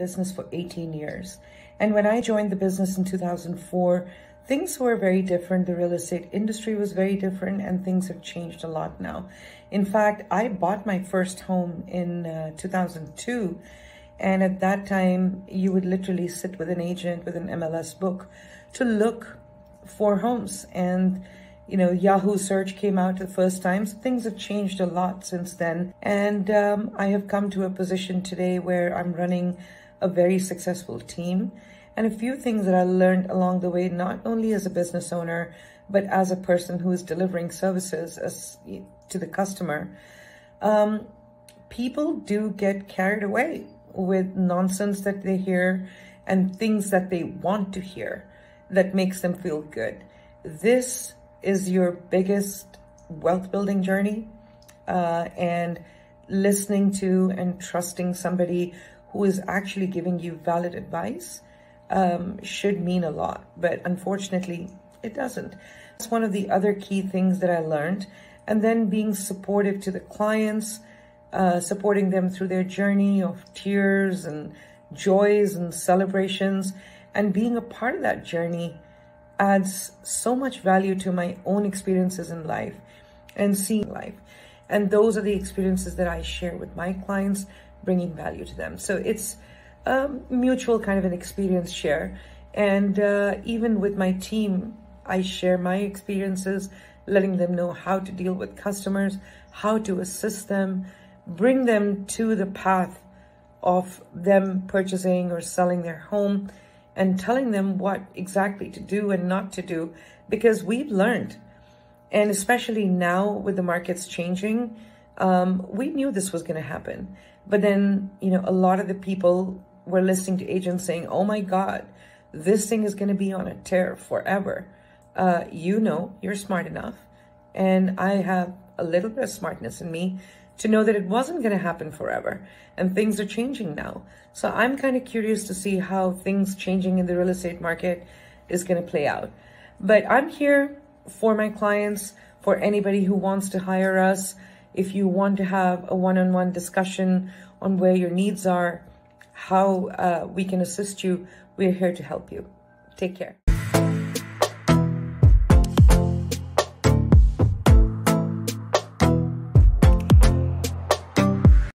business for 18 years. And when I joined the business in 2004, things were very different. The real estate industry was very different, and things have changed a lot now. In fact, I bought my first home in 2002. And at that time, you would literally sit with an agent with an MLS book to look for homes. And, you know, Yahoo search came out the first time. So things have changed a lot since then. And I have come to a position today where I'm running a very successful team. And a few things that I learned along the way, not only as a business owner, but as a person who is delivering services to the customer. People do get carried away with nonsense that they hear and things that they want to hear that makes them feel good. This is your biggest wealth building journey, and listening to and trusting somebody who is actually giving you valid advice should mean a lot, but unfortunately it doesn't. That's one of the other key things that I learned. And then being supportive to the clients, supporting them through their journey of tears and joys and celebrations, and being a part of that journey adds so much value to my own experiences in life and seeing life. And those are the experiences that I share with my clients, bringing value to them. So it's a mutual kind of an experience share. And even with my team, I share my experiences, letting them know how to deal with customers, how to assist them, bring them to the path of them purchasing or selling their home, and telling them what exactly to do and not to do, because we've learned. And especially now with the markets changing, we knew this was going to happen. But then, you know, a lot of the people were listening to agents saying, oh my God, this thing is going to be on a tear forever. You know, you're smart enough. And I have a little bit of smartness in me to know that it wasn't going to happen forever, and things are changing now. So I'm kind of curious to see how things changing in the real estate market is going to play out. But I'm here for my clients, for anybody who wants to hire us. If you want to have a one-on-one discussion on where your needs are, how we can assist you, we're here to help you. Take care.